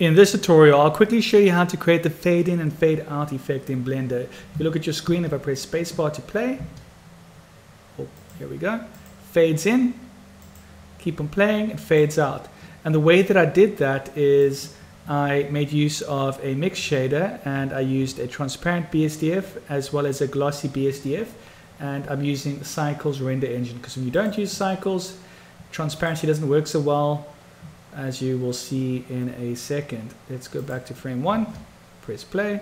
In this tutorial, I'll quickly show you how to create the fade in and fade out effect in Blender. If you look at your screen, if I press spacebar to play, oh, here we go, fades in, keep on playing, it fades out. And the way that I did that is I made use of a mix shader and I used a transparent BSDF as well as a glossy BSDF. And I'm using the Cycles render engine because when you don't use Cycles, transparency doesn't work so well, as you will see in a second. Let's go back to frame one, press play.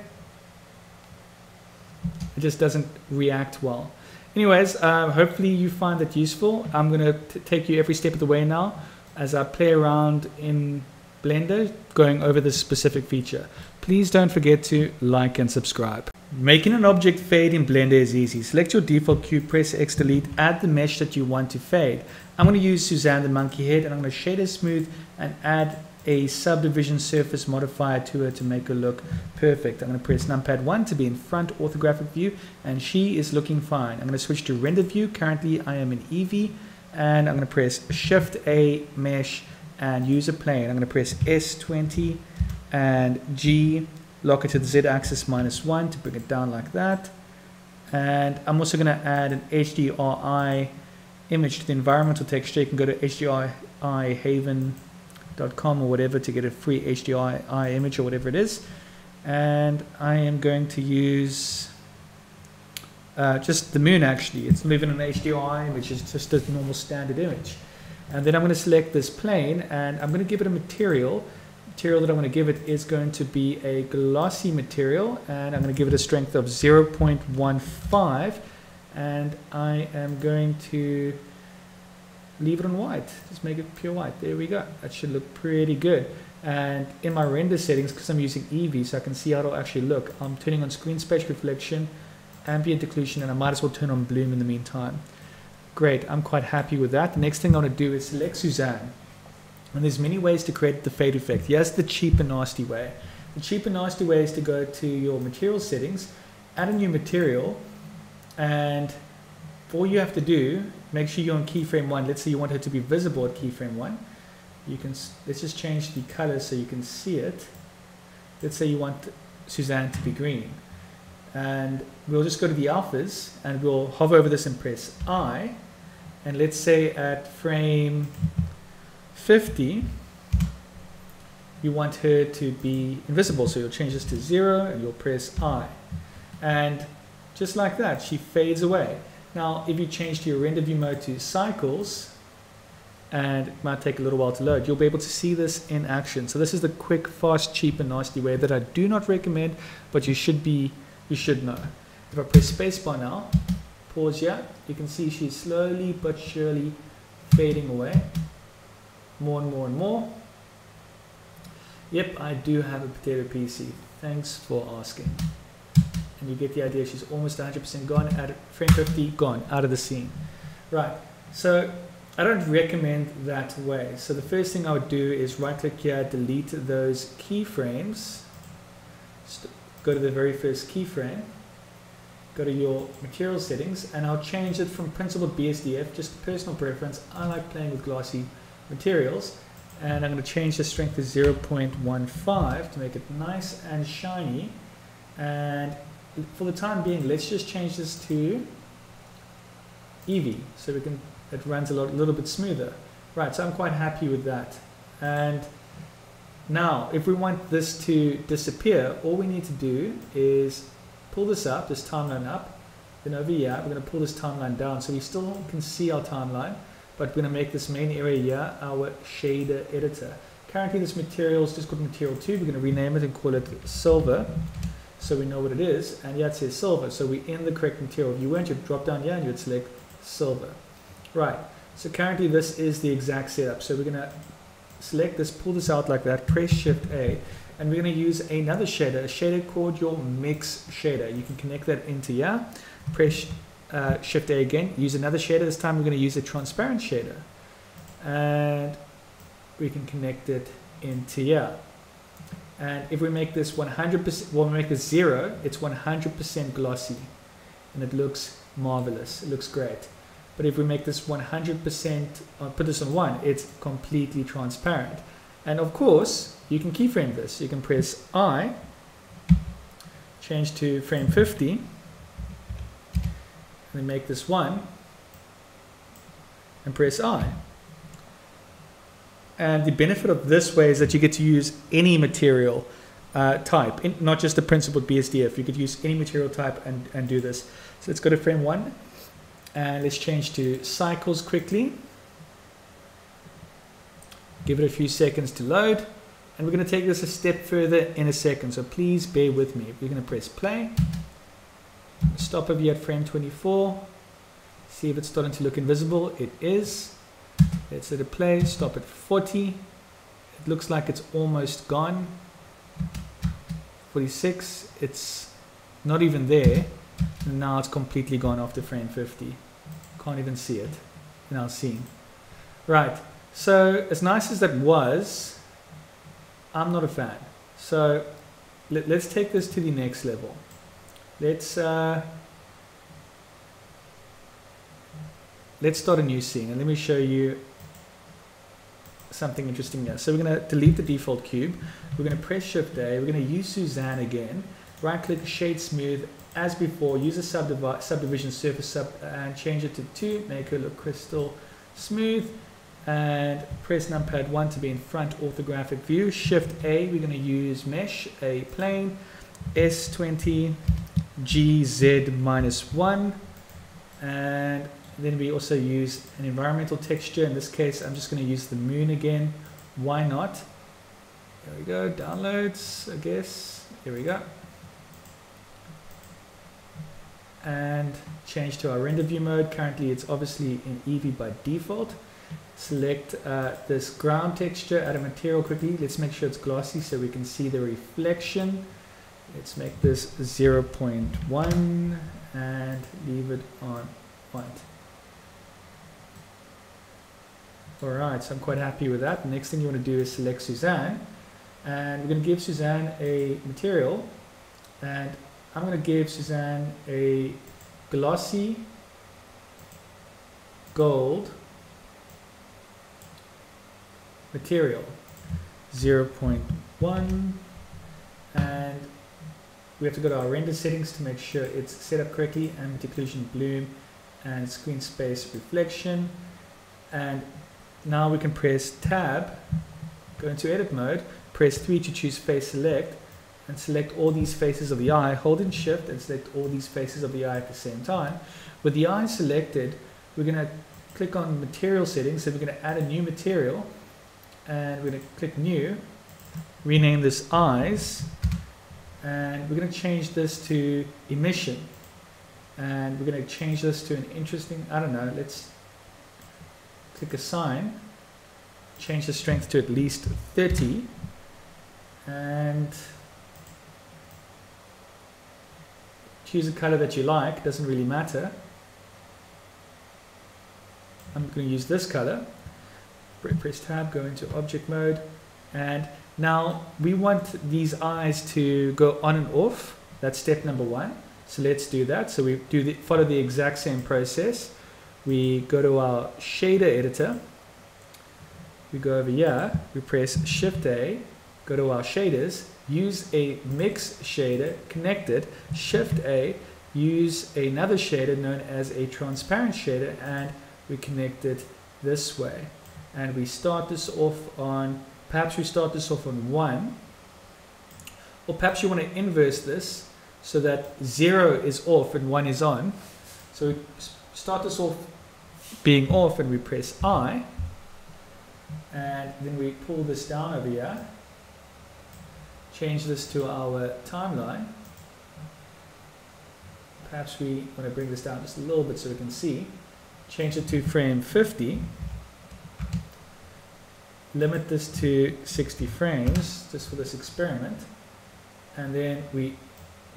It just doesn't react well. Anyways, hopefully you find that useful. I'm gonna take you every step of the way now as I play around in Blender going over this specific feature. Please don't forget to like and subscribe. Making an object fade in Blender is easy. Select your default cube, press X, delete, add the mesh that you want to fade. I'm going to use Suzanne the monkey head and I'm going to shader smooth and add a subdivision surface modifier to her to make her look perfect. I'm going to press Numpad 1 to be in front orthographic view and she is looking fine. I'm going to switch to render view. Currently I am in Eevee and I'm going to press Shift-A mesh and use a plane. I'm going to press S20 and G. Lock it to the z-axis -1 to bring it down like that. And I'm also going to add an HDRI image to the environmental texture. You can go to HDRIhaven.com or whatever to get a free HDRI image or whatever it is. And I am going to use just the moon actually. It's moving an HDRI, which is just a normal standard image. And then I'm going to select this plane and I'm going to give it a material. Material that I'm going to give it is going to be a glossy material and I'm going to give it a strength of 0.15 and I am going to leave it on white, just make it pure white. There we go, that should look pretty good. And in my render settings, because I'm using Eevee so I can see how it'll actually look, I'm turning on screen space reflection, ambient occlusion, and I might as well turn on bloom in the meantime. Great, I'm quite happy with that. The next thing I want to do is select Suzanne. And there's many ways to create the fade effect. Here's the cheap and nasty way. The cheap and nasty way is to go to your material settings, add a new material, and all you have to do, make sure you're on keyframe 1. Let's say you want her to be visible at keyframe 1. You can, let's just change the color so you can see it. Let's say you want Suzanne to be green. And we'll just go to the alphas and we'll hover over this and press I. And let's say at frame 50, you want her to be invisible, so you'll change this to 0 and you'll press I, and just like that she fades away. Now if you change to your render view mode to Cycles, and it might take a little while to load, you'll be able to see this in action. So this is the quick, fast, cheap and nasty way that I do not recommend, but you should know. If I press spacebar now, pause here, you can see she's slowly but surely fading away. More and more and more. Yep, I do have a potato PC. Thanks for asking. And you get the idea, she's almost 100% gone. At frame 50, gone, out of the scene. Right, so I don't recommend that way. So the first thing I would do is right click here, delete those keyframes. Go to the very first keyframe. Go to your material settings, and I'll change it from principal BSDF, just personal preference. I like playing with glossy materials, and I'm going to change the strength to 0.15 to make it nice and shiny. And for the time being, let's just change this to Eevee so we can, it runs a little bit smoother. Right, so I'm quite happy with that. And now if we want this to disappear, all we need to do is pull this up, this timeline up, then over here we're going to pull this timeline down so we still can see our timeline. But we're going to make this main area here our shader editor. Currently this material is just called material 2. We're going to rename it and call it silver so we know what it is. And yeah, it says silver, so we're in the correct material. If you weren't, you'd drop down here and you'd select silver. Right, so currently this is the exact setup. So we're going to select this, pull this out like that, press Shift A, and we're going to use another shader, a shader called your mix shader. You can connect that into here, press Shift A again, use another shader. This time we're going to use a transparent shader and we can connect it into here. And if we make this 100%, well, we make this 0, it's 100% glossy and it looks marvelous, it looks great. But if we make this 100%, put this on 1, it's completely transparent. And of course, you can keyframe this. You can press I, change to frame 50, and then make this 1, and press I. And the benefit of this way is that you get to use any material type, not just the principal BSDF. You could use any material type and do this. So let's go to frame 1, and let's change to Cycles quickly. Give it a few seconds to load, and we're going to take this a step further in a second, so please bear with me. We're going to press play, stop over here at frame 24, see if it's starting to look invisible. It is. Let's hit a play, stop at 40, it looks like it's almost gone. 46, it's not even there, and now it's completely gone after frame 50. Can't even see it in our scene. Right. So as nice as that was, I'm not a fan. So let's take this to the next level. Let's start a new scene, and let me show you something interesting there. So we're going to delete the default cube. We're going to press Shift-A. We're going to use Suzanne again. Right-click, shade smooth as before. Use a subdivision surface and change it to 2. Make her look crystal smooth. And press numpad 1 to be in front orthographic view. Shift-A, we're going to use mesh, a plane, S20, GZ minus 1. And then we also use an environmental texture. In this case, I'm just going to use the moon again. Why not? There we go, downloads, I guess. Here we go. And change to our render view mode. Currently, it's obviously in Eevee by default. Select this ground texture, add a material quickly. Let's make sure it's glossy so we can see the reflection. Let's make this 0.1 and leave it on font. All right, so I'm quite happy with that. The next thing you want to do is select Suzanne, and we're going to give Suzanne a material, and I'm going to give Suzanne a glossy gold material, 0.1, and we have to go to our render settings to make sure it's set up correctly, and occlusion, bloom, and screen space reflection. And now we can press tab, go into edit mode, press 3 to choose face select, and select all these faces of the eye. Hold in shift and select all these faces of the eye at the same time. With the eye selected, we're going to click on material settings, so we're going to add a new material. And we're going to click new, rename this eyes, and we're going to change this to emission, and we're going to change this to an interesting, I don't know, let's click assign, change the strength to at least 30, and choose a color that you like, doesn't really matter. I'm going to use this color. Press tab, go into object mode, and now we want these eyes to go on and off. That's step number 1. So let's do that. So we do follow the exact same process. We go to our shader editor. We go over here. We press Shift-A. Go to our shaders. Use a mix shader. Connect it. Shift-A. Use another shader known as a transparent shader, and we connect it this way. And we start this off on, perhaps we start this off on 1, or perhaps you want to inverse this so that 0 is off and 1 is on. So we start this off being off, and we press I, and then we pull this down over here, change this to our timeline. Perhaps we want to bring this down just a little bit so we can see, change it to frame 50. Limit this to 60 frames just for this experiment, and then we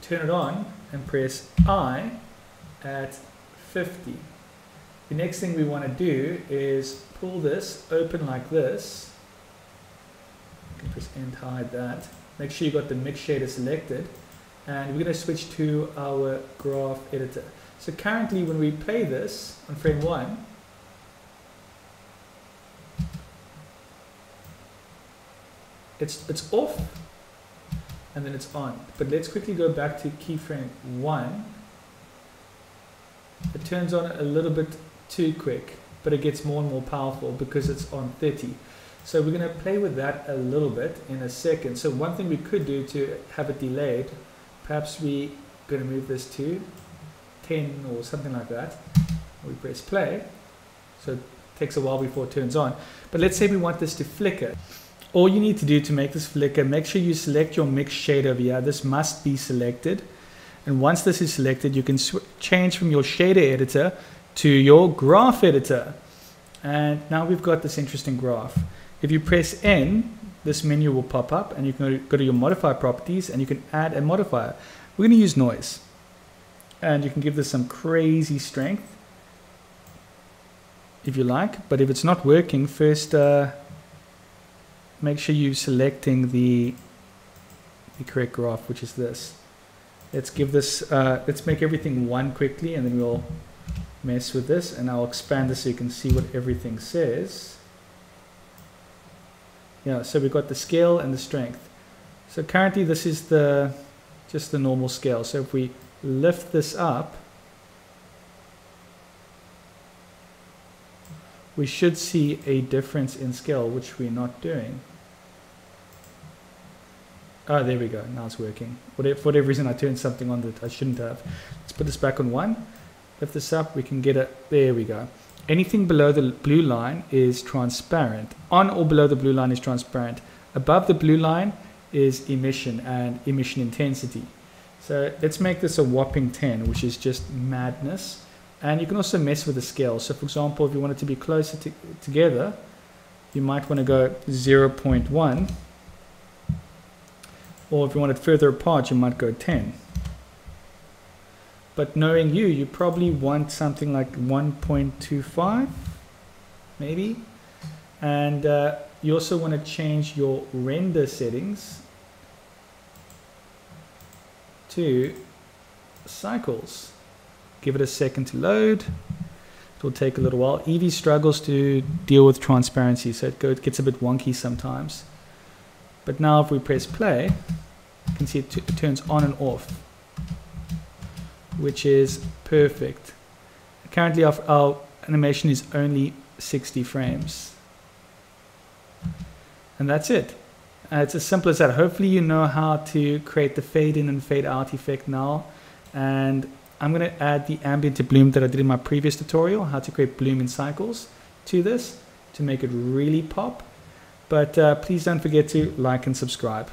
turn it on and press I at 50. The next thing we want to do is pull this open like this. You can press end, hide that. Make sure you got the mix shader selected, and we're going to switch to our graph editor. So currently when we play this on frame 1, it's off and then it's on. But let's quickly go back to keyframe 1. It turns on a little bit too quick, but it gets more and more powerful because it's on 30. So we're going to play with that a little bit in a second. So one thing we could do to have it delayed, perhaps we're going to move this to 10 or something like that. We press play, so it takes a while before it turns on. But let's say we want this to flicker. All you need to do to make this flicker, make sure you select your mix shader over here. This must be selected. And once this is selected, you can change from your shader editor to your graph editor. And now we've got this interesting graph. If you press N, this menu will pop up and you can go to your modifier properties and you can add a modifier. We're going to use noise. And you can give this some crazy strength if you like. But if it's not working, first make sure you're selecting the correct graph, which is this. Let's give this, let's make everything one quickly and then we'll mess with this, and I'll expand this so you can see what everything says. Yeah, so we've got the scale and the strength. So currently this is the just the normal scale. So if we lift this up, we should see a difference in scale, which we're not doing. Oh, there we go. Now it's working. For whatever reason, I turned something on that I shouldn't have. Let's put this back on 1. Lift this up, we can get it. There we go. Anything below the blue line is transparent. On or below the blue line is transparent. Above the blue line is emission and emission intensity. So let's make this a whopping 10, which is just madness. And you can also mess with the scale. So for example, if you want it to be closer together, you might want to go 0.1. Or if you want it further apart, you might go 10. But knowing you, you probably want something like 1.25, maybe. And you also want to change your render settings to Cycles. Give it a second to load. It will take a little while. Eevee struggles to deal with transparency, so it gets a bit wonky sometimes. But now if we press play, you can see it turns on and off, which is perfect. Currently our animation is only 60 frames. And that's it. It's as simple as that. Hopefully you know how to create the fade in and fade out effect now. And I'm going to add the ambient to bloom that I did in my previous tutorial, how to create bloom in Cycles, to this to make it really pop. But please don't forget to like and subscribe.